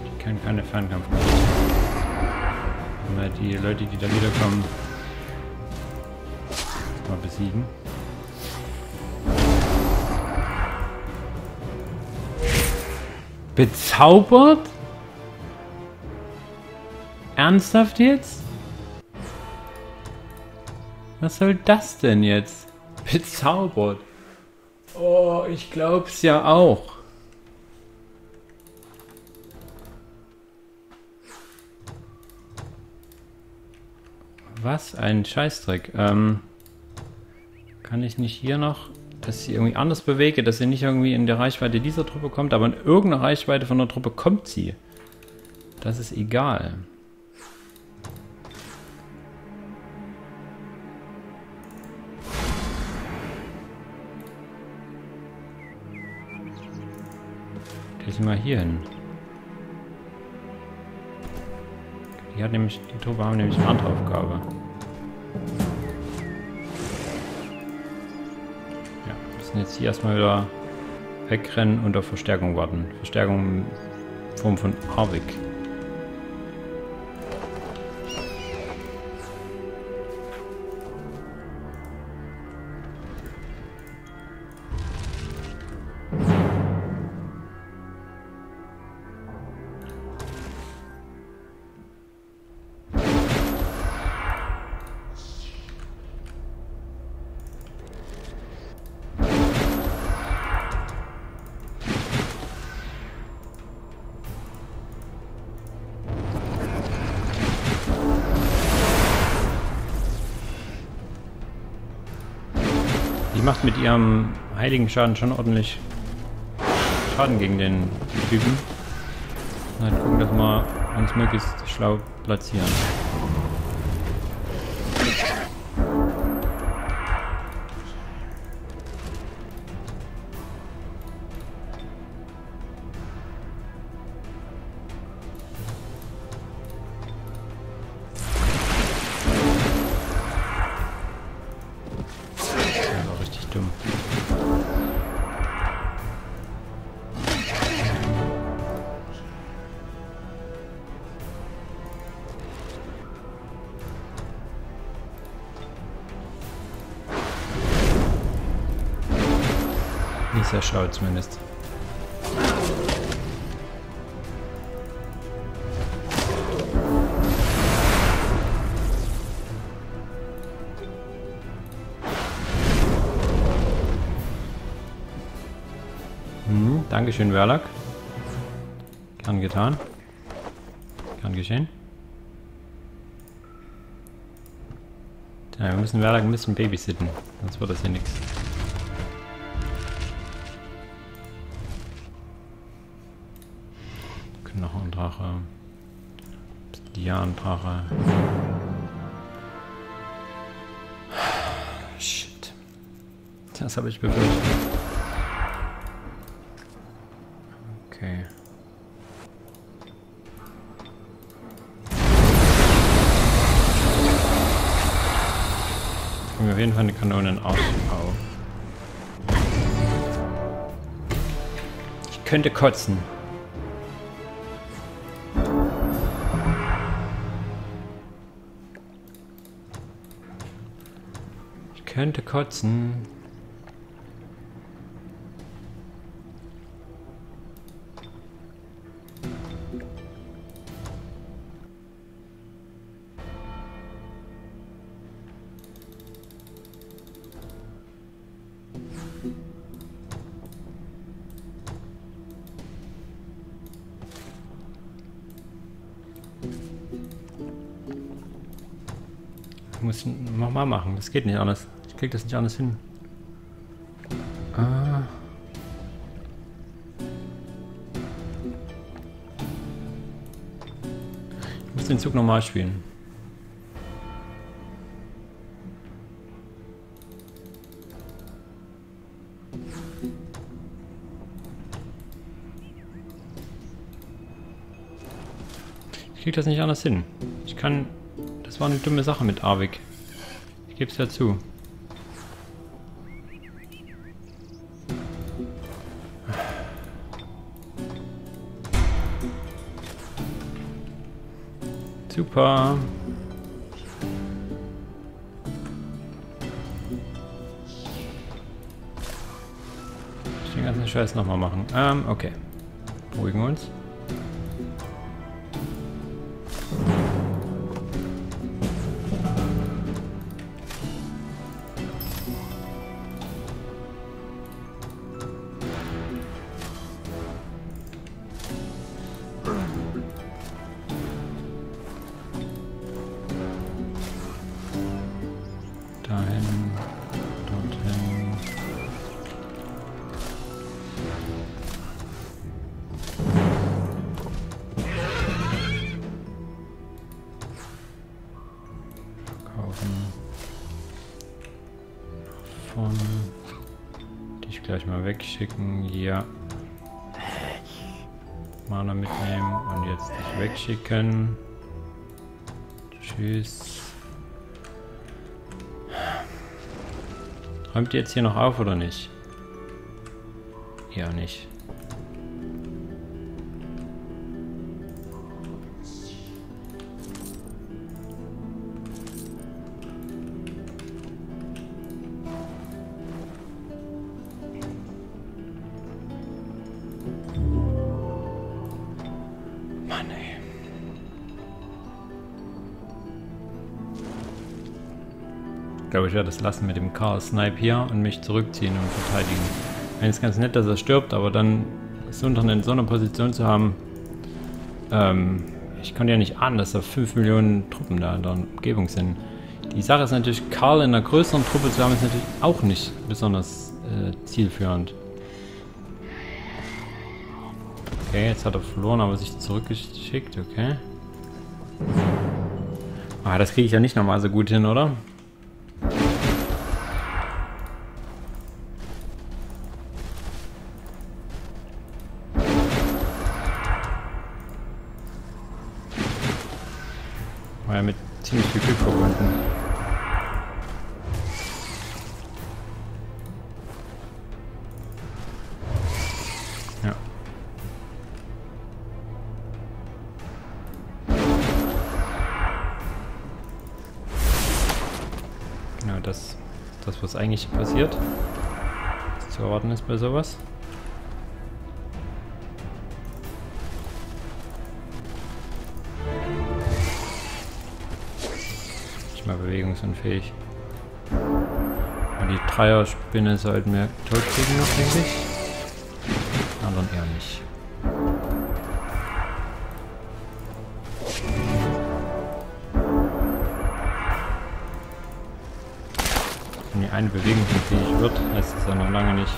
Die können keine Fernkampf machen. Aber die Leute, die da wiederkommen, mal besiegen. Bezaubert? Ernsthaft jetzt? Was soll das denn jetzt? Bezaubert. Oh, ich glaub's ja auch. Was ein Scheißdreck. Ähm, kann ich nicht hier noch, dass sie irgendwie anders bewege, dass sie nicht irgendwie in der Reichweite dieser Truppe kommt, aber in irgendeiner Reichweite von der Truppe kommt sie. Das ist egal. Mal hier hin. Die hat nämlich, die Truppe haben nämlich eine andere Aufgabe. Ja, müssen jetzt hier erstmal wieder wegrennen und auf Verstärkung warten. Verstärkung in Form von Arvik. Macht mit ihrem heiligen Schaden schon ordentlich Schaden gegen den Typen. Dann gucken, dass wir uns möglichst schlau platzieren. Sehr schlau zumindest. Hm, Dankeschön, Werlack. Gern getan. Gern geschehen. Ja, wir müssen Werlack ein bisschen babysitten, sonst wird das hier nichts. Knochendrache, Obsidiandrache. Shit. Das habe ich befürchtet. Okay. Können wir auf jeden Fall eine Kanone auf. Ich könnte kotzen. Könnte kotzen. Ich muss nochmal machen, das geht nicht anders. Ich krieg das nicht anders hin. Ah. Ich muss den Zug normal spielen. kriege das nicht anders hin. Ich kann... Das war eine dumme Sache mit Arvik. Ich gebe es ja zu. Super. Ich den ganzen Scheiß nochmal machen. Ähm, okay. Beruhigen wir uns. Gleich mal wegschicken, hier Mana mitnehmen und jetzt dich wegschicken. Tschüss. Räumt ihr jetzt hier noch auf oder nicht? Ja, nicht. Ich glaube, ich werde das lassen mit dem Karl. Snipe hier und mich zurückziehen und verteidigen. Es ist ganz nett, dass er stirbt, aber dann Sundren in so einer Position zu haben. Ähm, ich konnte ja nicht ahnen, dass da fünf Millionen Truppen da in der Umgebung sind. Die Sache ist natürlich, Karl in einer größeren Truppe zu haben, ist natürlich auch nicht besonders äh, zielführend. Okay, jetzt hat er verloren, aber sich zurückgeschickt, okay. Ah, das kriege ich ja nicht nochmal so gut hin, oder? Mit ziemlich viel Glück verbunden. Ja. Ja, das, das was eigentlich passiert, was zu erwarten ist bei sowas. Bewegungsunfähig. Und die Dreierspinne sollten wir tot kriegen noch, denke ich. Anderen eher nicht. Wenn die eine bewegungsunfähig wird, heißt es ja noch lange nicht,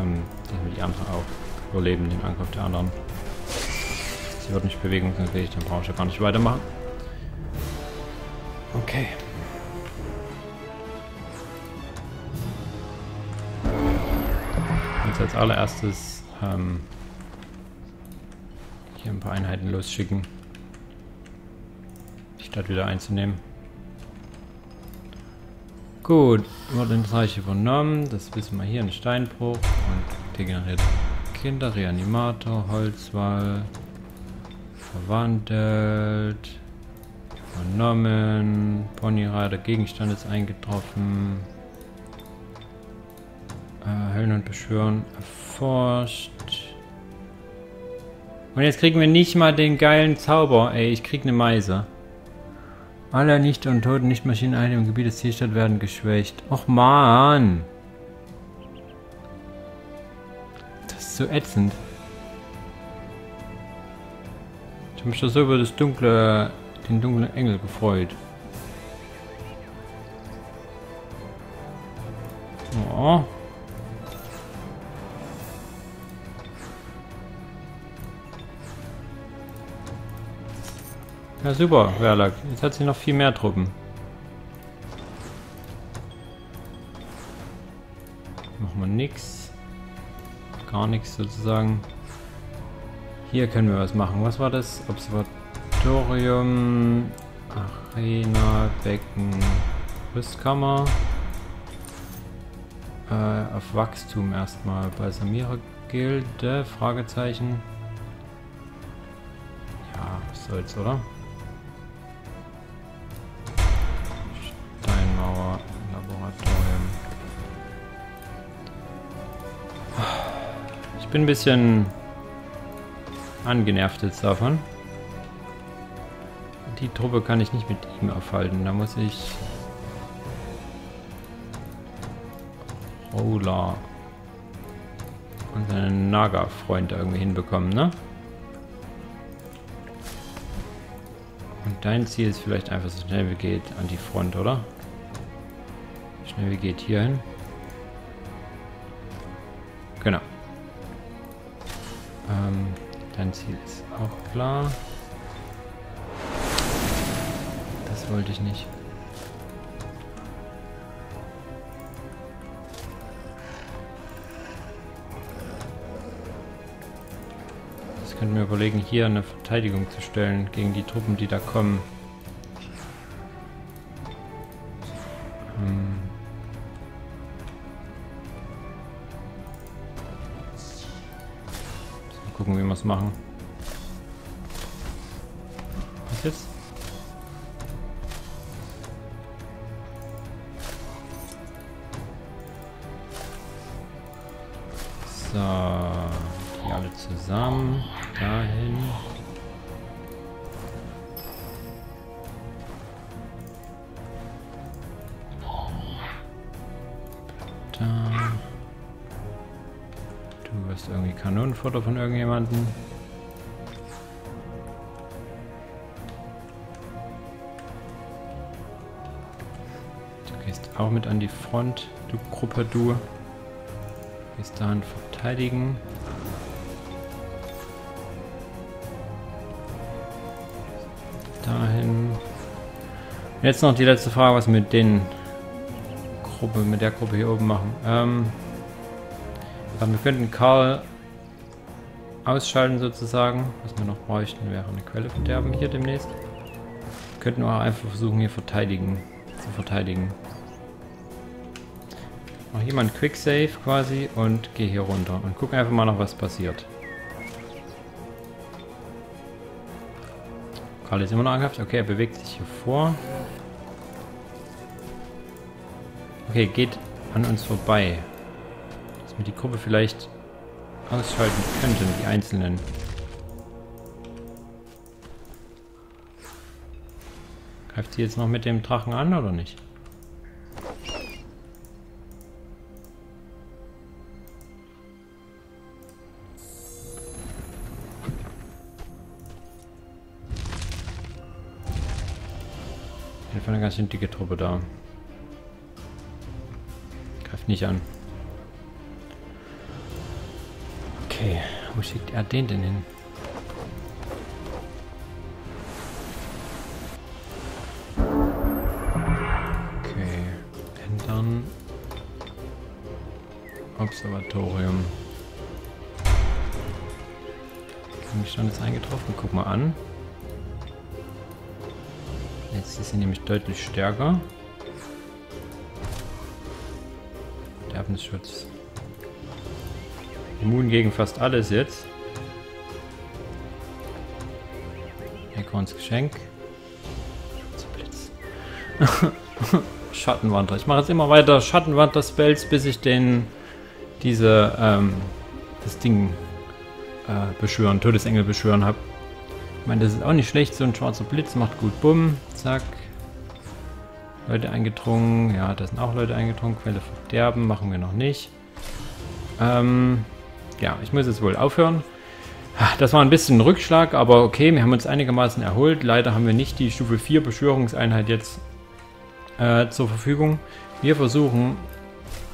ähm, dass wir die andere auch überleben, den Angriff der anderen. Sie wird nicht bewegungsunfähig, dann brauche ich ja gar nicht weitermachen. Okay. Jetzt als allererstes ähm, hier ein paar Einheiten losschicken, die Stadt wieder einzunehmen. Gut, wurde ins Reich übernommen, das wissen wir hier, ein Steinbruch und degeneriert Kinder, Reanimator, Holzwall, verwandelt. Übernommen, Ponyreiter, Gegenstand ist eingetroffen. Äh, Höllen und Beschwören erforscht. Und jetzt kriegen wir nicht mal den geilen Zauber. Ey, ich krieg eine Meise. Alle nicht und toten Nicht-Maschinen im Gebiet des Zielstadt werden geschwächt. Och man! Das ist so ätzend. Ich habe mich doch so über das dunkle. Den dunklen Engel gefreut. Oh. Ja, super, Werlack. Jetzt hat sie noch viel mehr Truppen. Machen wir nichts. Gar nichts sozusagen. Hier können wir was machen. Was war das? Observation. Auditorium, Arena, Becken, Rüstkammer. Äh, auf Wachstum erstmal. Balsamierer-Gilde? Fragezeichen. Ja, was soll's, oder? Steinmauer, Laboratorium. Ich bin ein bisschen angenervt jetzt davon. Die Truppe kann ich nicht mit ihm aufhalten. Da muss ich Rowlar und seinen Naga-Freund irgendwie hinbekommen, ne? Und dein Ziel ist vielleicht einfach so schnell wie geht an die Front, oder? So schnell wie geht hier hin. Genau. Ähm, dein Ziel ist auch klar. Das wollte ich nicht. Ich könnte mir überlegen, hier eine Verteidigung zu stellen gegen die Truppen, die da kommen. Hm. Mal gucken, wie wir es machen. Was jetzt? So, die alle zusammen, dahin. Da. Du wirst irgendwie Kanonenfutter von irgendjemandem. Du gehst auch mit an die Front, du Gruppe, du. Bis dahin verteidigen. Dahin. Jetzt noch die letzte Frage, was mit den Gruppe, mit der Gruppe hier oben machen. Ähm, wir könnten Karl ausschalten sozusagen. Was wir noch bräuchten, wäre eine Quelle verderben hier demnächst. Wir könnten auch einfach versuchen hier verteidigen, zu verteidigen. Noch jemand Quicksave quasi und gehe hier runter und guck einfach mal noch, was passiert. Karl ist immer noch angehaft. Okay, er bewegt sich hier vor. Okay, geht an uns vorbei. Dass wir die Gruppe vielleicht ausschalten könnten, die Einzelnen. Greift sie jetzt noch mit dem Drachen an oder nicht? Eine ganz schön dicke Truppe da. Greift nicht an. Okay, wo schickt er den denn hin? Okay, ändern. Observatorium. Haben wir schon jetzt eingetroffen? Guck mal an. Jetzt ist sie nämlich deutlich stärker. Verderbnisschutz. Immun gegen fast alles jetzt. Ekorns Geschenk. Blitz. Schattenwander. Ich mache jetzt immer weiter Schattenwander-Spells, bis ich den diese ähm, das Ding äh, beschwören, Todesengel beschwören habe. Ich meine, das ist auch nicht schlecht, so ein schwarzer Blitz macht gut Bumm, zack. Leute eingedrungen, ja, da sind auch Leute eingedrungen, Quelle verderben, machen wir noch nicht. Ähm, ja, ich muss jetzt wohl aufhören. Das war ein bisschen ein Rückschlag, aber okay, wir haben uns einigermaßen erholt. Leider haben wir nicht die Stufe vier Beschwörungseinheit jetzt äh, zur Verfügung. Wir versuchen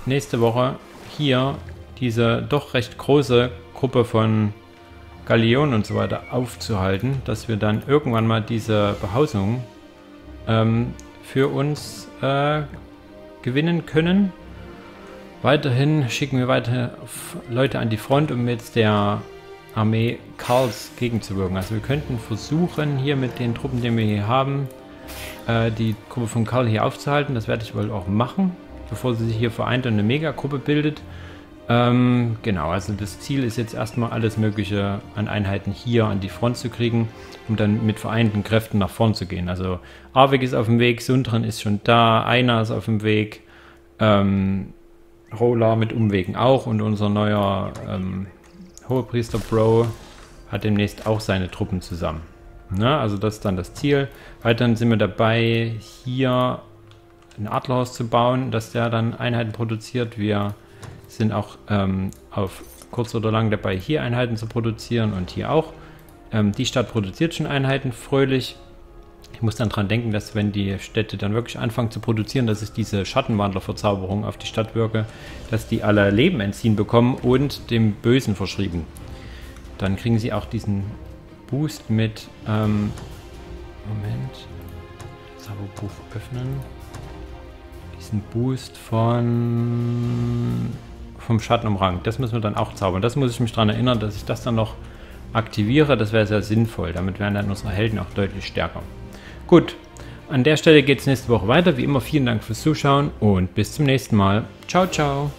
nächste Woche hier diese doch recht große Gruppe von Galeonen und so weiter aufzuhalten, dass wir dann irgendwann mal diese Behausung ähm, für uns äh, gewinnen können. Weiterhin schicken wir weitere Leute an die Front, um jetzt der Armee Karls gegenzuwirken. Also wir könnten versuchen, hier mit den Truppen, die wir hier haben, die Gruppe von Karl hier aufzuhalten. Das werde ich wohl auch machen, bevor sie sich hier vereint und eine Megagruppe bildet. Ähm, genau, also das Ziel ist jetzt erstmal alles Mögliche an Einheiten hier an die Front zu kriegen, um dann mit vereinten Kräften nach vorn zu gehen. Also Arvik ist auf dem Weg, Sundren ist schon da, einer ist auf dem Weg, ähm, Rowlar mit Umwegen auch und unser neuer ähm, Hohepriester Bro hat demnächst auch seine Truppen zusammen. Na, also das ist dann das Ziel. Weiterhin sind wir dabei, hier ein Adlerhaus zu bauen, dass der dann Einheiten produziert. Wir sind auch ähm, auf kurz oder lang dabei, hier Einheiten zu produzieren und hier auch. Ähm, die Stadt produziert schon Einheiten fröhlich. Ich muss dann dran denken, dass wenn die Städte dann wirklich anfangen zu produzieren, dass ich diese Schattenwandler-Verzauberung auf die Stadt wirke, dass die alle Leben entziehen bekommen und dem Bösen verschrieben. Dann kriegen sie auch diesen Boost mit, ähm, Moment, Zauberbuch öffnen, diesen Boost von, vom Schattenumrang, das müssen wir dann auch zaubern, das muss ich mich daran erinnern, dass ich das dann noch aktiviere, das wäre sehr sinnvoll, damit wären dann unsere Helden auch deutlich stärker. Gut, an der Stelle geht es nächste Woche weiter, wie immer vielen Dank fürs Zuschauen und bis zum nächsten Mal, ciao, ciao.